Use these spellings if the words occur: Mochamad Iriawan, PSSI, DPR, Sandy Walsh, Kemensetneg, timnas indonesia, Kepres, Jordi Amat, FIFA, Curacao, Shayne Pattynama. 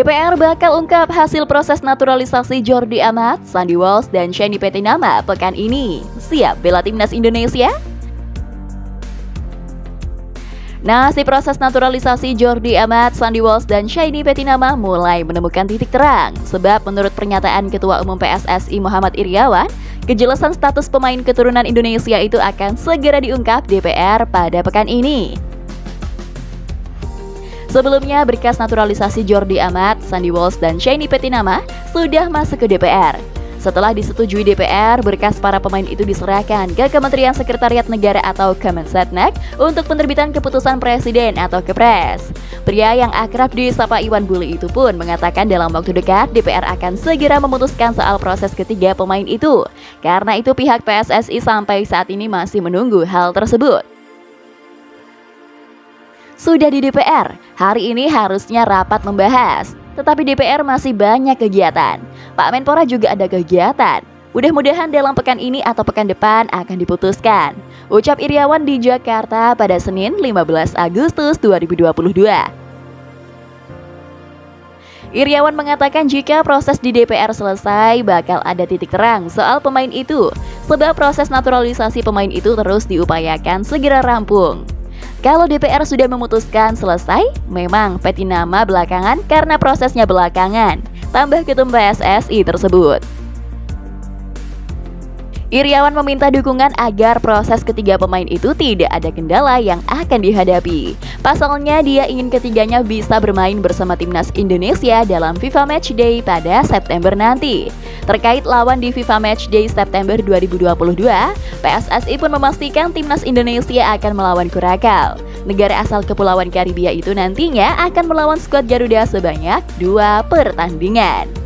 DPR bakal ungkap hasil proses naturalisasi Jordi Amat, Sandy Walsh, dan Shayne Pattynama pekan ini. Siap bela timnas Indonesia? Nah, si proses naturalisasi Jordi Amat, Sandy Walsh, dan Shayne Pattynama mulai menemukan titik terang. Sebab menurut pernyataan Ketua Umum PSSI Mochamad Iriawan, kejelasan status pemain keturunan Indonesia itu akan segera diungkap DPR pada pekan ini. Sebelumnya, berkas naturalisasi Jordi Amat, Sandy Walsh, dan Shayne Pattynama sudah masuk ke DPR. Setelah disetujui DPR, berkas para pemain itu diserahkan ke Kementerian Sekretariat Negara atau Kemensetneg untuk penerbitan keputusan presiden atau Kepres. Pria yang akrab disapa Iwan Bule itu pun mengatakan dalam waktu dekat DPR akan segera memutuskan soal proses ketiga pemain itu. Karena itu pihak PSSI sampai saat ini masih menunggu hal tersebut. Sudah di DPR, hari ini harusnya rapat membahas. Tetapi DPR masih banyak kegiatan. Pak Menpora juga ada kegiatan. Mudah-mudahan dalam pekan ini atau pekan depan akan diputuskan, ucap Iriawan di Jakarta pada Senin 15 Agustus 2022. Iriawan mengatakan jika proses di DPR selesai, bakal ada titik terang soal pemain itu. Sebab proses naturalisasi pemain itu terus diupayakan segera rampung. Kalau DPR sudah memutuskan selesai, memang Pattynama belakangan karena prosesnya belakangan, tambah ketum PSSI tersebut. Iriawan meminta dukungan agar proses ketiga pemain itu tidak ada kendala yang akan dihadapi. Pasalnya, dia ingin ketiganya bisa bermain bersama timnas Indonesia dalam FIFA Matchday pada September nanti. Terkait lawan di FIFA Matchday September 2022, PSSI pun memastikan timnas Indonesia akan melawan Curacao. Negara asal Kepulauan Karibia itu nantinya akan melawan skuad Garuda sebanyak 2 pertandingan.